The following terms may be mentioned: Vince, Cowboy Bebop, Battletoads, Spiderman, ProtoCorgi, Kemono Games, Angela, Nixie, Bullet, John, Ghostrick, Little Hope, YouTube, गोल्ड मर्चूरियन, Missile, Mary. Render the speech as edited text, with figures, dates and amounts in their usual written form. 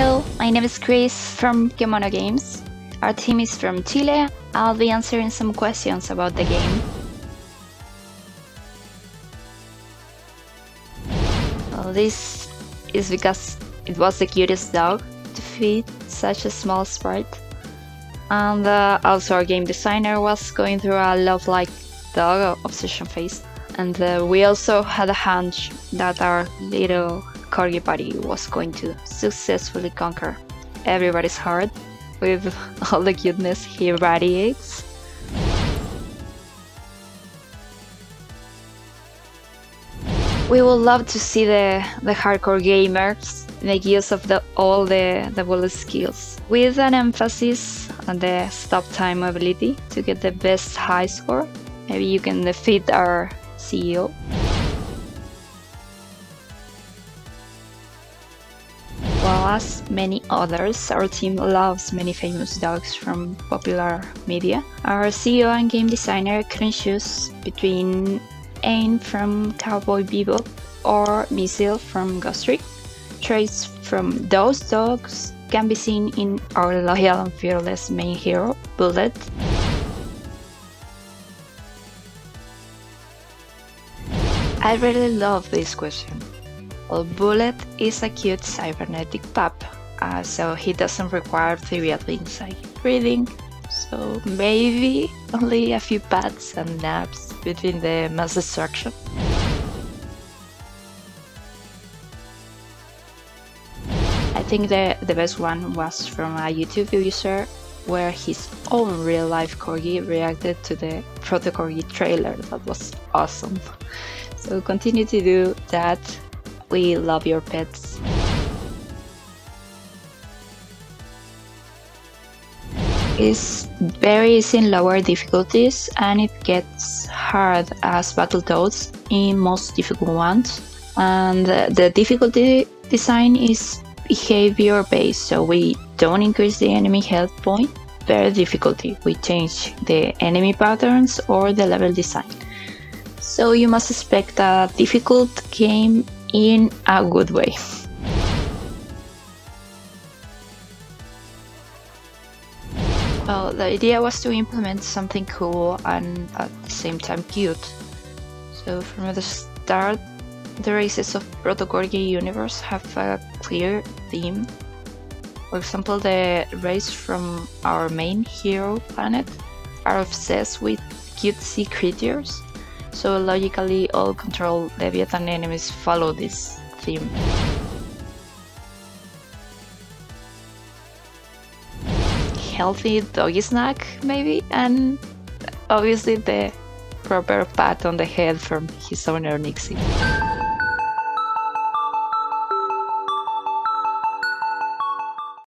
Hello, my name is Chris from Kemono Games. Our team is from Chile. I'll be answering some questions about the game. Well, this is because it was the cutest dog to feed such a small sprite. And also our game designer was going through a love-like dog obsession phase. And we also had a hunch that our little corgi party was going to successfully conquer everybody's heart with all the cuteness he radiates. We would love to see the hardcore gamers make use of all the Bullet skills, with an emphasis on the stop time ability to get the best high score. Maybe you can defeat our CEO. Well, as many others, our team loves many famous dogs from popular media. Our CEO and game designer couldn't choose between Aim from Cowboy Bebop or Missile from Ghostrick. Traits from those dogs can be seen in our loyal and fearless main hero, Bullet. I really love this question. Well, Bullet is a cute cybernetic pup, so he doesn't require trivial insight reading, so maybe only a few pats and naps between the mass destruction. I think the best one was from a YouTube user where his own real-life corgi reacted to the ProtoCorgi trailer. That was awesome. So continue to do that. We love your pets. It's very easy in lower difficulties, and it gets hard as Battletoads in most difficult ones. And the difficulty design is behavior based, so we don't increase the enemy health point per difficulty. We change the enemy patterns or the level design. So you must expect a difficult game in a good way. Well, the idea was to implement something cool and at the same time cute. So from the start, the races of ProtoCorgi universe have a clear theme. For example, the race from our main hero planet are obsessed with cute sea creatures. So logically, all controlled Leviathan enemies follow this theme. Healthy doggy snack, maybe? And obviously the proper pat on the head from his owner, Nixie.